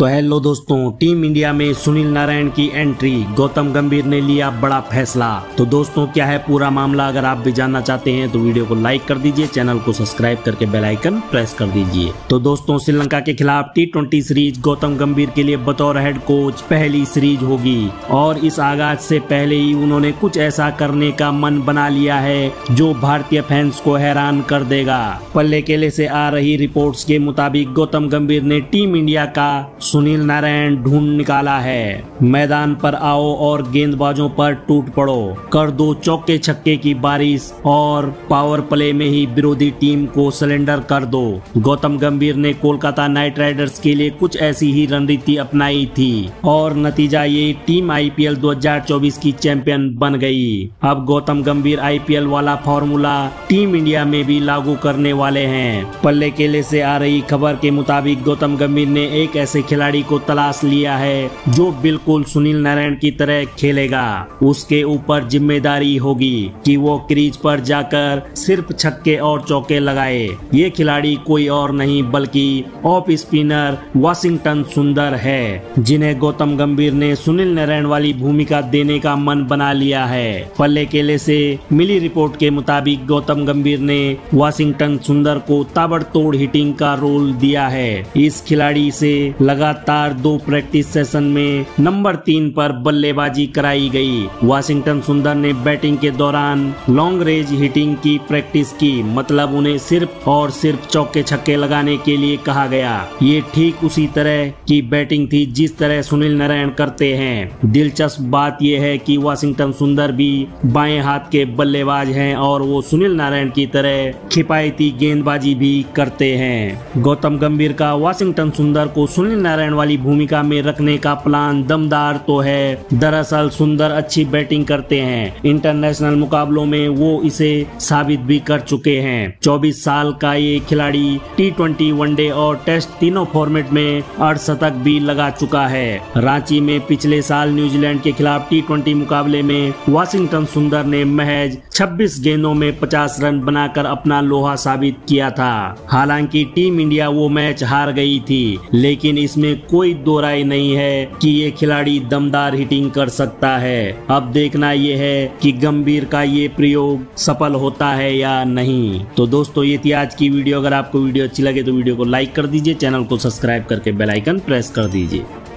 तो हेलो दोस्तों, team India में सुनील नारायण की एंट्री, गौतम गंभीर ने लिया बड़ा फैसला। तो दोस्तों क्या है पूरा मामला, अगर आप भी जानना चाहते हैं तो वीडियो को लाइक कर दीजिए, चैनल को सब्सक्राइब करके बेल आइकन प्रेस कर दीजिए। तो दोस्तों श्रीलंका के खिलाफ T20 सीरीज गौतम गंभीर के लिए बतौर हेड कोच पहली सीरीज होगी और इस आगाज से पहले ही उन्होंने कुछ ऐसा करने का मन बना लिया है जो भारतीय फैंस को हैरान कर देगा। पल्ले केले से आ रही रिपोर्ट्स के मुताबिक गौतम गंभीर ने टीम इंडिया का सुनील नारायण ढूंढ निकाला है। मैदान पर आओ और गेंदबाजों पर टूट पड़ो, कर दो चौके छक्के की बारिश और पावर प्ले में ही विरोधी टीम को सरेंडर कर दो। गौतम गंभीर ने कोलकाता नाइट राइडर्स के लिए कुछ ऐसी ही रणनीति अपनाई थी और नतीजा ये टीम IPL 2024 की चैंपियन बन गई। अब गौतम गंभीर IPL वाला फॉर्मूला टीम इंडिया में भी लागू करने वाले हैं। पल्ले केले से आ रही खबर के मुताबिक गौतम गंभीर ने एक ऐसे खिलाड़ी को तलाश लिया है जो बिल्कुल सुनील नारायण की तरह खेलेगा। उसके ऊपर जिम्मेदारी होगी कि वो क्रीज पर जाकर सिर्फ छक्के और चौके लगाए। ये खिलाड़ी कोई और नहीं बल्कि ऑफ स्पिनर वाशिंगटन सुंदर है, जिन्हें गौतम गंभीर ने सुनील नारायण वाली भूमिका देने का मन बना लिया है। पल्ले केले से मिली रिपोर्ट के मुताबिक गौतम गंभीर ने वाशिंगटन सुंदर को ताबड़तोड़ हिटिंग का रोल दिया है। इस खिलाड़ी से लगातार 2 प्रैक्टिस सेशन में नंबर 3 पर बल्लेबाजी कराई गई। वाशिंगटन सुंदर ने बैटिंग के दौरान लॉन्ग रेंज हिटिंग की प्रैक्टिस की, मतलब उन्हें सिर्फ और सिर्फ चौके छक्के लगाने के लिए कहा गया। ये ठीक उसी तरह की बैटिंग थी जिस तरह सुनील नारायण करते हैं। दिलचस्प बात यह है कि वाशिंगटन सुंदर भी बाएं हाथ के बल्लेबाज हैं और वो सुनील नारायण की तरह खिपायती गेंदबाजी भी करते हैं। गौतम गंभीर का वाशिंगटन सुंदर को सुनील नारायण वाली भूमिका में रखने का प्लान दमदार तो है। दरअसल सुंदर अच्छी बैटिंग करते हैं, इंटरनेशनल मुकाबलों में वो इसे साबित भी कर चुके हैं। 24 साल का ये खिलाड़ी T20 वनडे और टेस्ट तीनों फॉर्मेट में 8 शतक भी लगा चुका है। रांची में पिछले साल न्यूजीलैंड के खिलाफ T20 मुकाबले में वाशिंगटन सुंदर ने महज 26 गेंदों में 50 रन बनाकर अपना लोहा साबित किया था। हालांकि टीम इंडिया वो मैच हार गई थी, लेकिन इसमें कोई दो राय नहीं है कि ये खिलाड़ी दमदार हिटिंग कर सकता है। अब देखना यह है कि गंभीर का ये प्रयोग सफल होता है या नहीं। तो दोस्तों ये थी आज की वीडियो। अगर आपको वीडियो अच्छी लगे तो वीडियो को लाइक कर दीजिए, चैनल को सब्सक्राइब करके बेल आइकन प्रेस कर दीजिए।